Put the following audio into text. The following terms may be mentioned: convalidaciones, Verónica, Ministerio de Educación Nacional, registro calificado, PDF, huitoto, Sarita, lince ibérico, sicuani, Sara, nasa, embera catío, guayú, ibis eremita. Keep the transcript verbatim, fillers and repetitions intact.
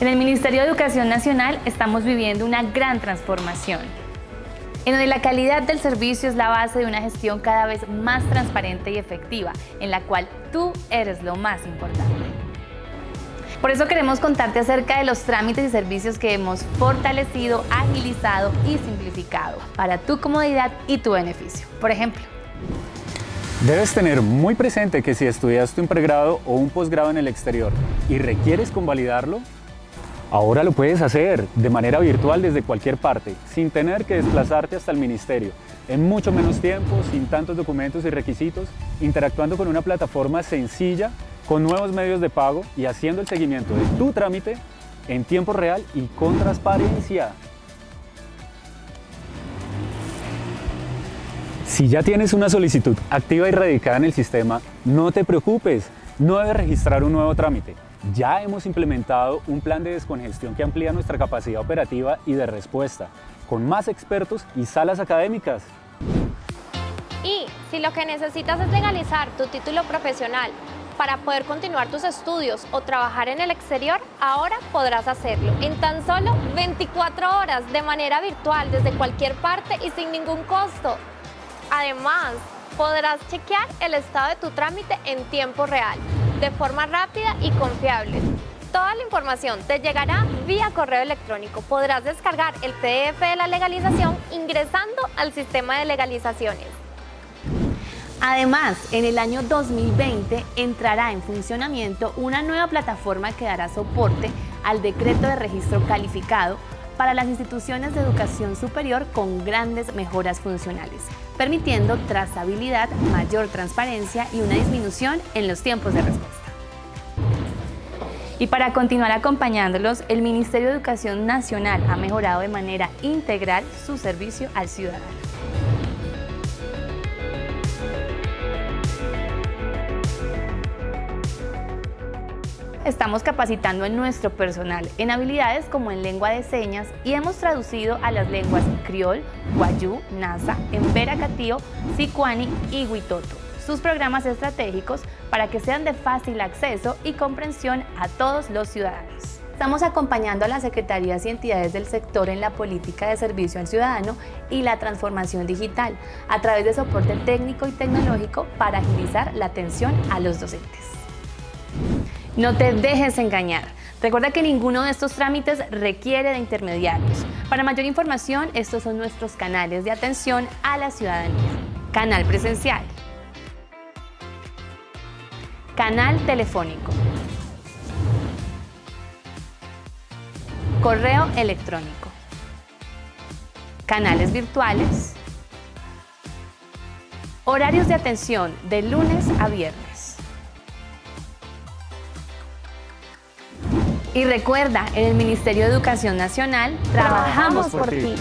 En el Ministerio de Educación Nacional estamos viviendo una gran transformación, en donde la calidad del servicio es la base de una gestión cada vez más transparente y efectiva, en la cual tú eres lo más importante. Por eso queremos contarte acerca de los trámites y servicios que hemos fortalecido, agilizado y simplificado para tu comodidad y tu beneficio. Por ejemplo, debes tener muy presente que si estudiaste un pregrado o un posgrado en el exterior y requieres convalidarlo, ahora lo puedes hacer de manera virtual desde cualquier parte, sin tener que desplazarte hasta el ministerio, en mucho menos tiempo, sin tantos documentos y requisitos, interactuando con una plataforma sencilla, con nuevos medios de pago y haciendo el seguimiento de tu trámite en tiempo real y con transparencia. Si ya tienes una solicitud activa y radicada en el sistema, no te preocupes, no debes registrar un nuevo trámite. Ya hemos implementado un plan de descongestión que amplía nuestra capacidad operativa y de respuesta, con más expertos y salas académicas. Y si lo que necesitas es legalizar tu título profesional, para poder continuar tus estudios o trabajar en el exterior, ahora podrás hacerlo en tan solo veinticuatro horas de manera virtual desde cualquier parte y sin ningún costo. Además, podrás chequear el estado de tu trámite en tiempo real, de forma rápida y confiable. Toda la información te llegará vía correo electrónico. Podrás descargar el P D F de la legalización ingresando al sistema de legalizaciones. Además, en el año dos mil veinte entrará en funcionamiento una nueva plataforma que dará soporte al decreto de registro calificado para las instituciones de educación superior con grandes mejoras funcionales, permitiendo trazabilidad, mayor transparencia y una disminución en los tiempos de respuesta. Y para continuar acompañándolos, el Ministerio de Educación Nacional ha mejorado de manera integral su servicio al ciudadano. Estamos capacitando a nuestro personal en habilidades como en lengua de señas y hemos traducido a las lenguas criol, guayú, nasa, embera catío, sicuani y huitoto sus programas estratégicos para que sean de fácil acceso y comprensión a todos los ciudadanos. Estamos acompañando a las secretarías y entidades del sector en la política de servicio al ciudadano y la transformación digital a través de soporte técnico y tecnológico para agilizar la atención a los docentes. No te dejes engañar. Recuerda que ninguno de estos trámites requiere de intermediarios. Para mayor información, estos son nuestros canales de atención a la ciudadanía. Canal presencial. Canal telefónico. Correo electrónico. Canales virtuales. Horarios de atención de lunes a viernes. Y recuerda, en el Ministerio de Educación Nacional, trabajamos por ti.